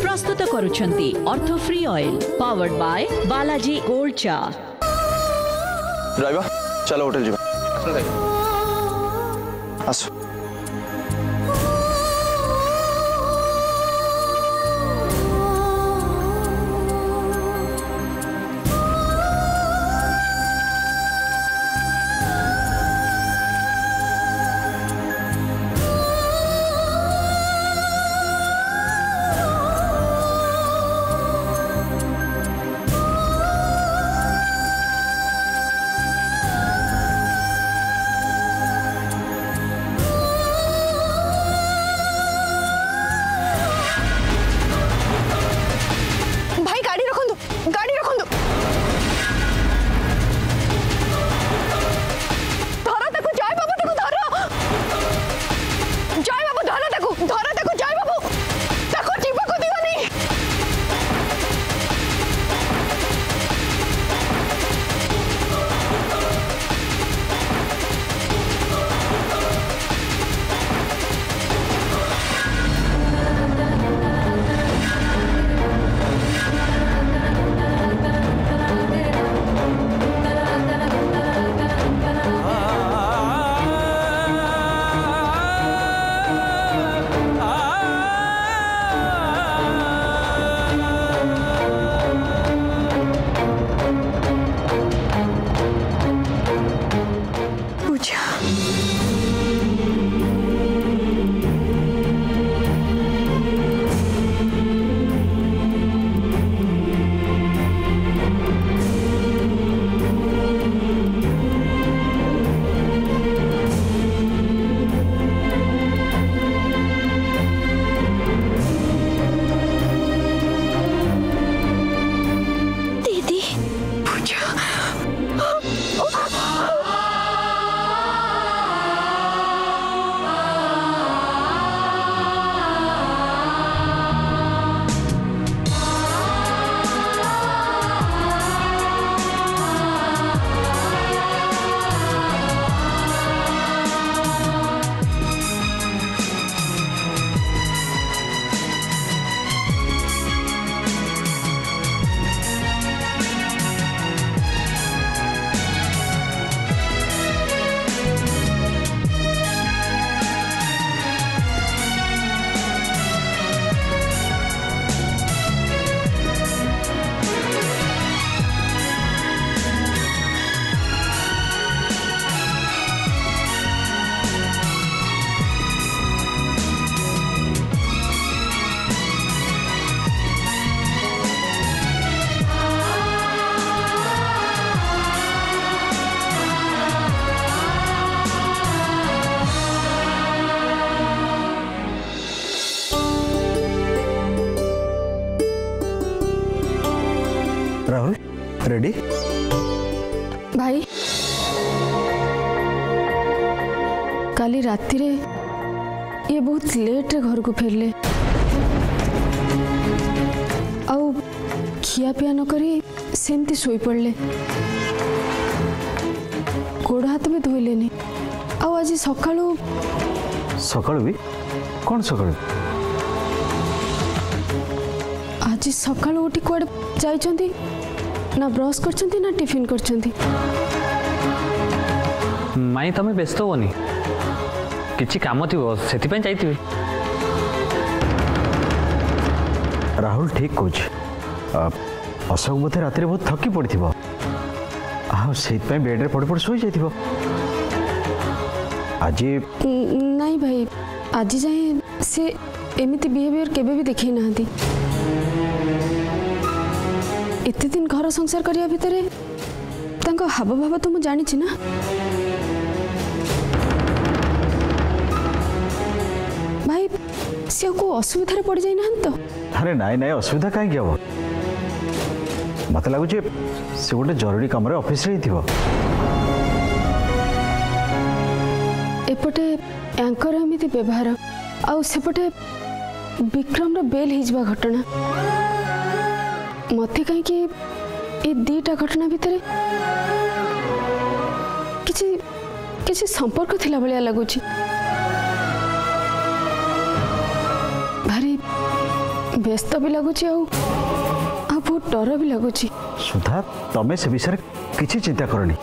प्रस्तुत करुछंती अर्थ free oil powered by Balaji gold चा। ड्राइवर चलो होटल जी आसो। रेडी भाई काली राती रे ये बहुत लेट रे घर को फेरले आउ खिया पिया न करी सेमती सोई पड़ले गोड़ हाथ भी धोइले ने आउ आज सकाळू सकाळू भी कौन सकाळू आज सकाळू उठी कोड जाई चंदी ना ब्रश करछंती ना टिफिन करछंती माई तमे व्यस्त होनी किछि काम थिबो सेति पय जाईतिबे राहुल ठीक कोच अशोक बोथे रात्रि बहुत थकी पड़थिबो आ सेति पय बेड रे पड़ पड़ सोई जाईतिबो आज नहीं भाई आज जाय से एमिति बिहेवियर केबे भी देखि नाहंती इतने दिन घर संसार करिया भीतर हाव भाव तो मुझे जानी ना भाई सी को असुविधा पड़ जाए ना तो अरे नाई नाई असुविधा कहीं क्या मत लगुच सी गोटे जरूरी कम ऑफिस एपटे एंकर एमती व्यवहार आउ सेपटे विक्रम रो बेल हिजवा घटना मत कहीं कि ये दीटा घटना भितर किसी संपर्क थिला भलिया लगुची भारी व्यस्त भी लगुच बहुत डर भी लगुच। सुधा तमें से विषय किसी चिंता करनी।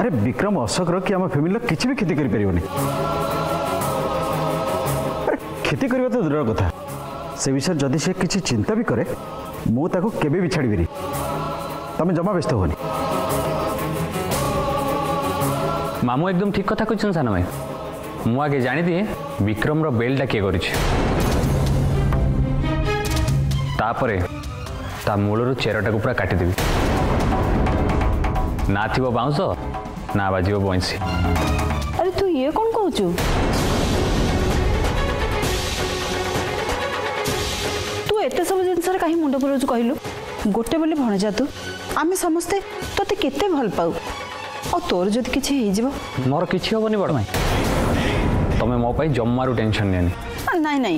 अरे विक्रम अशोक रखी आम फैमिली किसी भी क्षति करें क्षति करवा तो दूर कथा से विषय जदि से किसी चिंता भी करे मुझे केवे भी छाड़बी तमें जमा व्यस्त होनी। मामू एकदम ठीक कथा कहते सान भाई मु आगे जानी दिए विक्रम रो बेलटा किए करा मूलर चेरटा को पूरा काटिदेवी ना थी बाउंस ना बाजी बंशी। अरे तू ये कौन कहचु तू एत सब जिनस कहीं मुंड पुराचु कहलु गोटे बोले भणजा तू आम समस्ते तोते केते भल पाऊ और तोर जब कि मोर कि हेनी बड़ भाई तुम्हें मो पाई जमारू टेंशन नियनी ना ना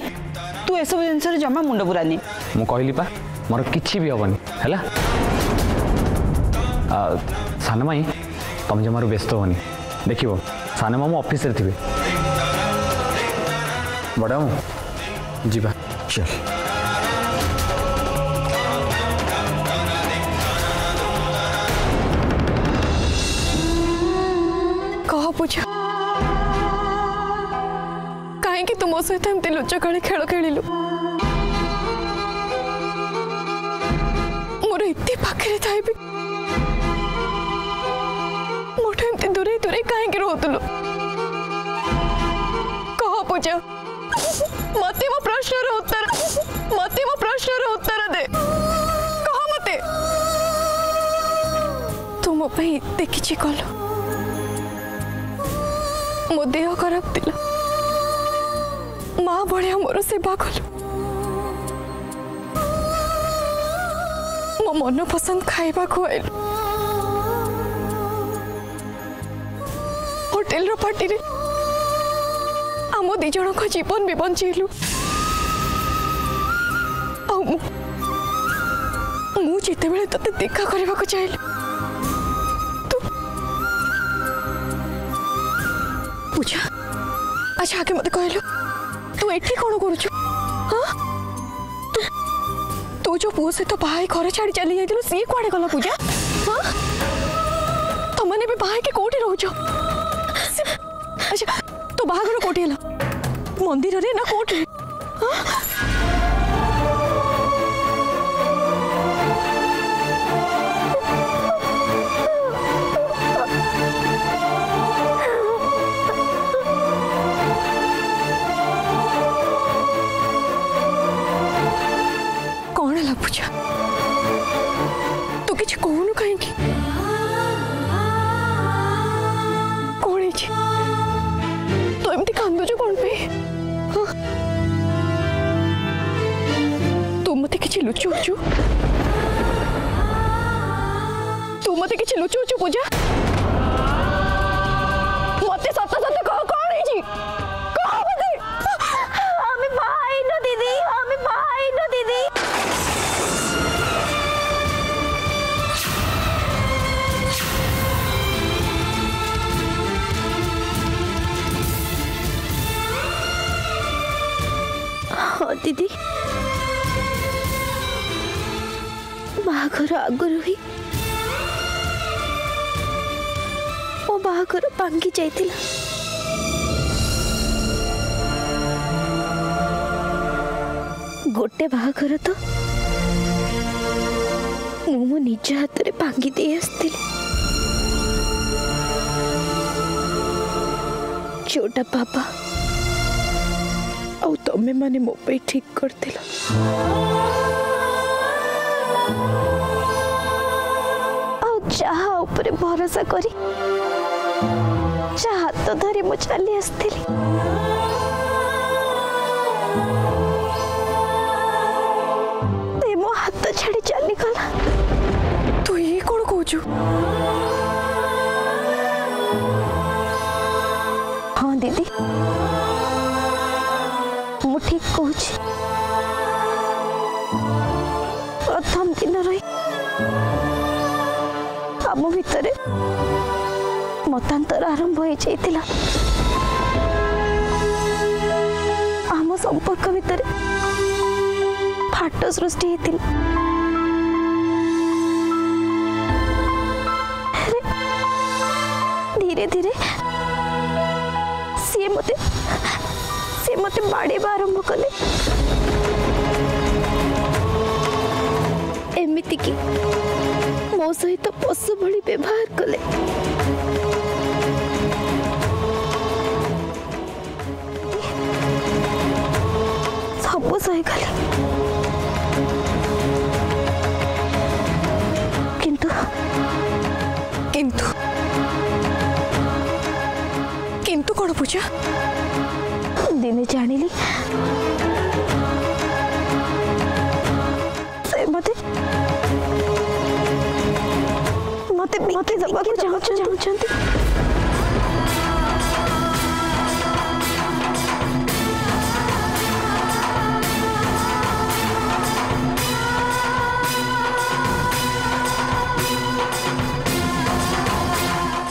तू एस जिन जमा मुंड पुरानी मु कहली पा मोर किसी भी हेनी है सान माई तुम जमारू व्यस्त होनी देख सान मामू ऑफिस रे थी बड़ा जी चल पूजा कहीं कि तुम सहित एमती लुच काली खेल खेलु मोर इतनी पाखे थी मोठ एमती दूरे दूरे कहीं रोतलु कह पूजा मत मो प्रश्न उत्तर मत मो प्रश्न उत्तर दे कह मत तू मो देखी कल मो देह खराब दिला माँ भलिया मोर सेवा कलु मो मन पसंद खाइबा खुआलु होटेल रो पार्टी रे आम दी जन को जीवन भी बंचेलु जिते बेले तोते देखा करबा को चाहेलु पूजा। अच्छा आगे मत कहलु तू एठी कौन करुचु तू जो पुओ सहित बाई घर छाड़ी चली जाइलु सी कुआडे गला पूजा हां तमने भी बाई के कोठी रहउचो। अच्छा तो बाहागर कोठी हला मंदिर रे ना कोठी हां तू कि कहूनु कहीं तू एमती कांदुचु कौन पे तू मते कि लुचुचु पूजा मत सत सत कह कौन दीदी बाहर आगु ही ओ बाहर भांगी जाइतिला गोटे बाहर तो मो निज हाथ रे भांगी दे आसती छोटा पापा तमें माने मो पे ठीक कर दिला ऊपर भरोसा करी तो धरी मु चली आसली मो हाथ छाड़ी चली गला तू ये कौन कहचु हाँ दीदी ठीक कहूँ प्रथम दिन रही आम भीतर मतांतर आरंभ हो आम संपर्क भितर फाट सृष्टि धीरे धीरे सी मते बाड़ेबा आरंभ कले एमिति की मो सहित पशु भली व्यवहार कले। सब सही कले किंतु किंतु किंतु कौन पूजा दिने जानिली से मते मते मते दबा के जाऊं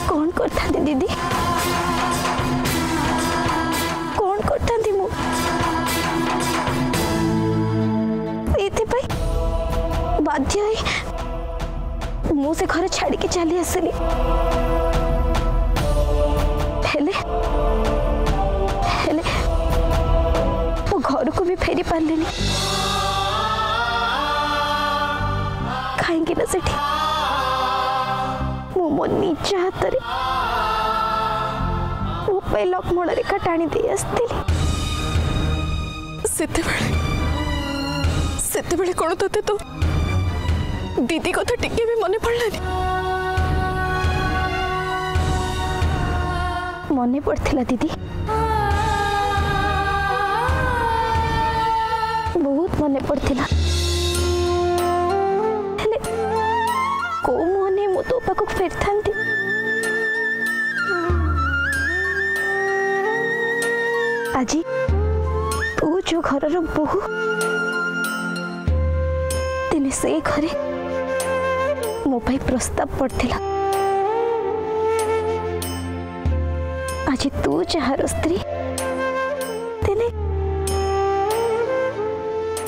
कौन करता दीदी मु से घर छाड़ी के चली आसली तो घर को भी फेरी पारे कहीं मो मो निज हाथ में लक्ष्मण रेखा टाणी से कौन तथे तो दीदी कथा टिके भी मन पड़लानी मन पड़ता दीदी बहुत मन पड़ता को मुहने मो तो पाक फेर था आज तू जो घर बहु दिन से घरे मो भाई प्रस्ताव पड़ता आज तू जार स्त्री तेने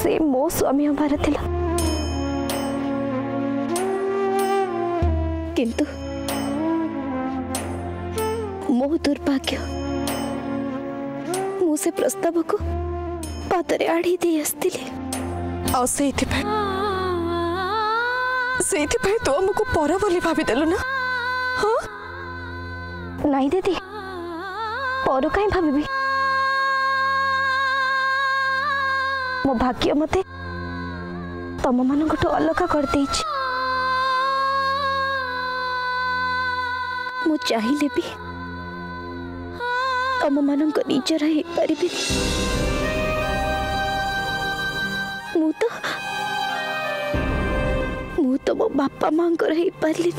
से मो स्वामी हमारा थिला किंतु मो दुर्भाग्य मु से प्रस्ताव को पातरे आड़ी दे आसली आ से तो हमको पर बोली भाभी देलो ना हाँ नहीं दीदी पर कहीं भाभी मो भाग्य मत तुम मान अलग करदे मु चाहिए भी तुम मान निजर हो पारि मु तो तम तो बापा माँ को रही पारे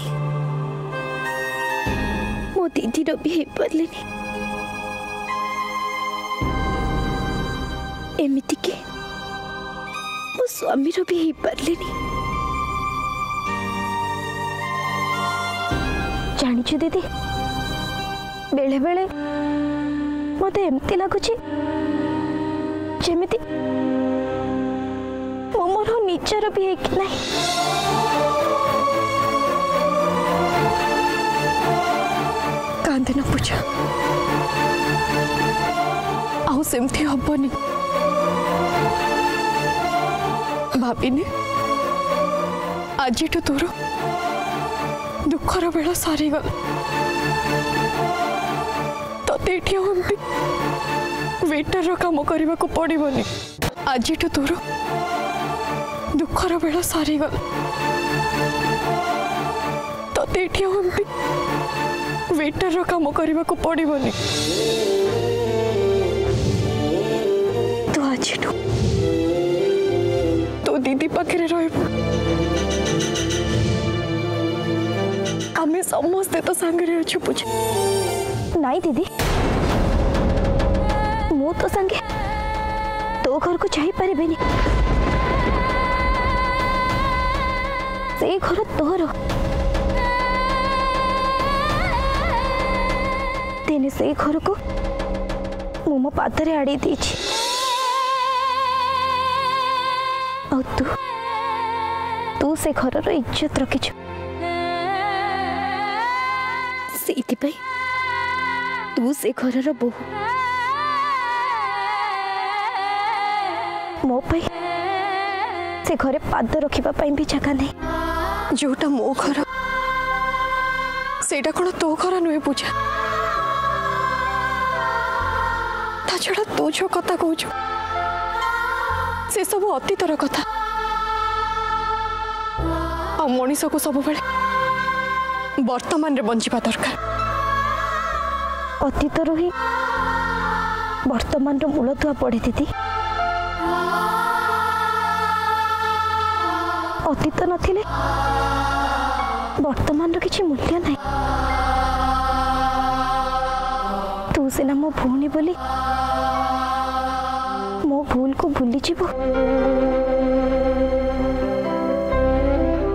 मो दीदी भी पारे एमती के मो स्वामी भी पारे जानी दीदी बेले बेले मत एमती लगुच मो मोर निजर भी है कि नहीं कांदे ना पूजा आमती हबनी भाविने आज तोर दुखर बेला सारीगल ते वेटर काम करने को पड़ोनी आज तोर दुखर बेला सारीगल ते वेटर काम करने को पड़ोनी तू आज तो दीदी पाखे रमें समस्ते तो सांगे अच्छे पूजा नाई दीदी मु तो सांगे तो घर को जाई पारे से घर तोर तेने से घर को मो पादरे आड़ी दीची। तू तू से घर रो इज्जत रखी तू से घर रो बहु मो पाई से घरे पाद रखा भी जगह नहीं जोटा मो घर सेटा कौन तो घर नुहे पूजा ता छड़ा तू जो कथा कहू से सब अतीतर कथा आ मनीष को सब बेले वर्तमान रे बंचिबा दरकार अतीतर ही वर्तमान रो मूल दुआ पड़े दीदी अतीत नथिले वर्तमान रो किसी मूल्य नहीं तू से ना मो भूनी बोली मो भूल को भूली जीवो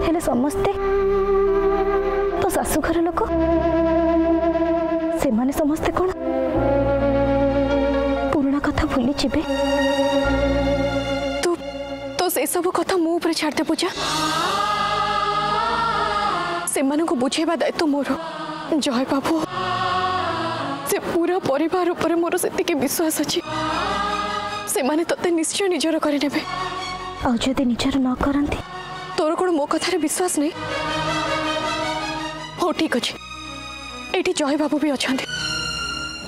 हेले समस्ते तो सासु घर लोक से माने समस्ते कौन पुराना कथा भूली जीवे तू तो से सब कथा मो ऊपर छाड़ते पूजा सेमान को बुझेबा दायित्व मोर जय बाबू से पूरा परिवार ऊपर मोर सेतिके विश्वास अछि सेमाने तते निश्चय निजर करि नेबे आ जदि निजर न करंती तोर कोन मो कथा रे विश्वास नै हो ठीक अछि एठी जय बाबू भी अछन्ते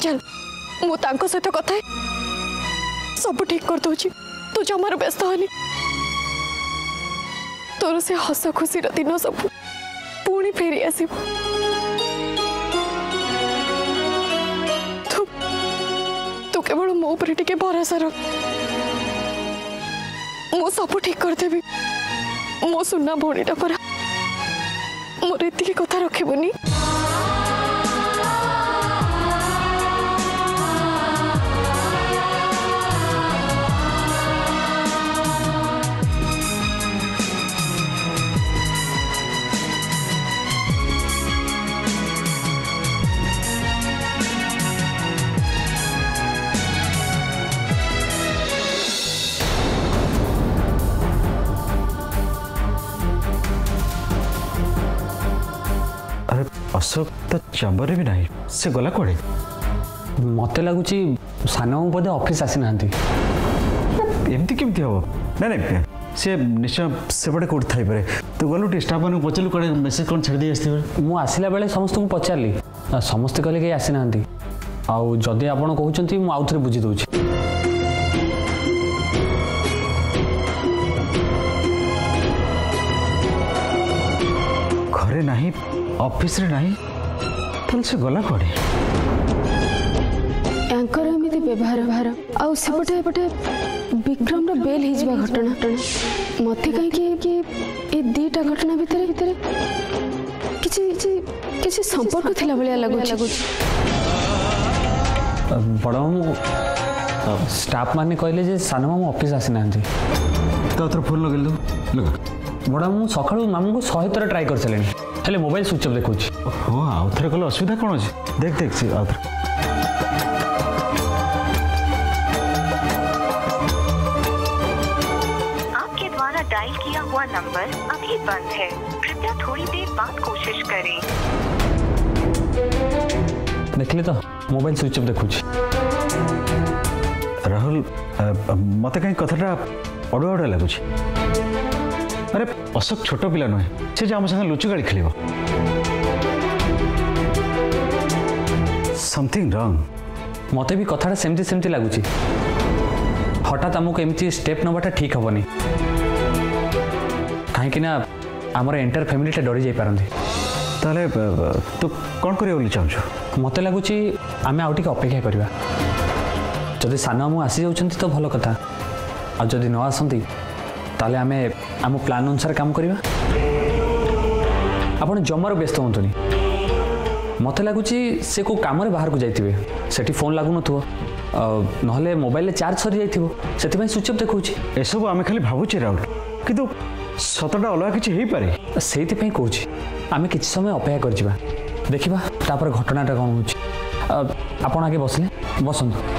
चल मो तांको सहित कथा सब ठीक कर दोछि तू जमार व्यस्त होनी तोर से हस खुशी रे दिन सब पूरी फेरी ऐसी तू केवल मो ऊपर टिके भरोसा रख मो सब ठीक कर देबी मो सुनना भोणीटा पर मोर एतिकी कथा रखेबुनी चंबर भी नहीं से गला कड़े मत लगुच सान बोधे ऑफिस आसी ना एमती केमती हम ना ना सी निश्चय सेपटे कौट थे तू गलु टे स्टाफ मैं पचारू कड़े मेसेज कौन छाड़ी मुझे आसला बेले समस्त को पचारि समस्ते कहले कहीं आसी ना आदि आप कहते मुझे आउ थे बुझी दूँ घरे ना ऑफिस रे नहीं से गला कड़े यांकर एमती व्यवहार बाहर आपटे पटे विक्रम रो बेल हिजवा घटना मत कहीं कि ए दीटा घटना भितर भितर किसी संपर्क थिला भलिया लगुच बड़ मामू स्टाफ माने कहले जे सान मामू ऑफिस आसी ना तो थोड़ा फोन लगेलु बड़ा मामू सकाळू मामू को 100 थरा ट्राई कर सलेनी हेले मोबाइल स्विच अफ देखो हाँ आउ थे कल असुविधा कौन अच्छे देख देख सी आउ थे आपके द्वारा डायल किया हुआ नंबर अभी बंद है कृपया थोड़ी देर बाद कोशिश करें देख ले तो मोबाइल स्विच अफ देखो राहुल मत कहीं कथा अड़ुआ अड़ुआ लगुच अरे अशोक छोट पिला नुहे से आम साथ लुचुगाड़ी खेल समथिंग रंग मत भी कथा सेमती सेमती लगुच हठात आमको एमती स्टेप नवाटा ठीक हेनी कहीं आमर एंटायर फैमिलीटा डरी जापर ताले तू कौन कर चाहु मत लगुच आम आउटे अपेक्षा करवा जदि सान मामू आसी जाऊँ तो भल कथा आ जदि न आसती ताले आमे आम प्लान अनुसार काम करवा आप जमार व्यस्त होतुनि मत लगुच से को काम रे बाहर को जाइए सेठी फोन लगुन ना मोबाइल चार्ज सरी जाइए स्विच अफ देखो ए सब आम खाली भावुचे राहुल किंतु सतटा अलग किसी हो पारे से कह आम किसी समय अपेक्षा करवा देखा तापर घटनाटा कौन हो आपण आगे बसले बसंत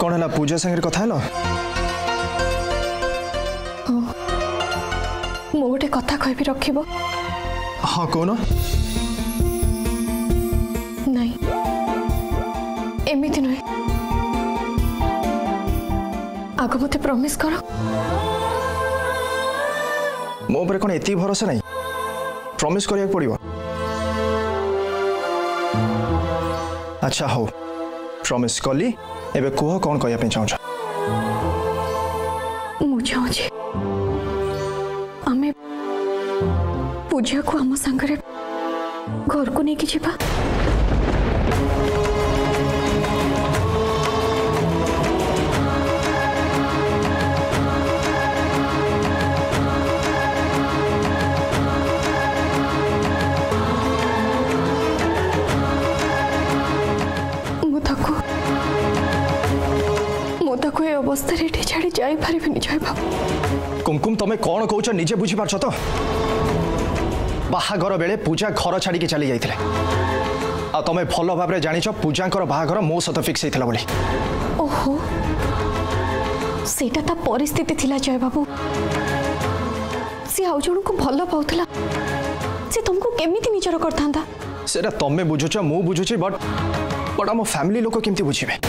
कौन है पूजा संगे कथा मो गोटे कथा कह रख हाँ कौन नहीं एमती नुह आग मत प्रमिश कर मो पर कौन एत भरोसा नहीं प्रमिश करिया पड़िबो। अच्छा हो प्रमिश कली एबे कुह कौन कहया पे चाहौ मु चाहौ छी आमे पूजा को हम संगरे घर को नहीं कि जीवा छाड़ी जाई जाई बाबू कुमकुम तमें कौन कौच निजे बुझी पार्छ तो बाहाघर बेले पूजा घर छाड़ी के चली जाइथिले आ तमें भल भाव रे जानिछ पूजा कर बाहाघर मो सत फिक्स हेथिला बोली। ओहो सेटा ता परिस्थिति थिला जय बाबू से आउ जणु को भल पाउथिला से तुमको केमिति निचर करथांदा सेटा तमे बुझुछ मु बुझुछि बट आम फैमिली लोक केमिति बुझिबे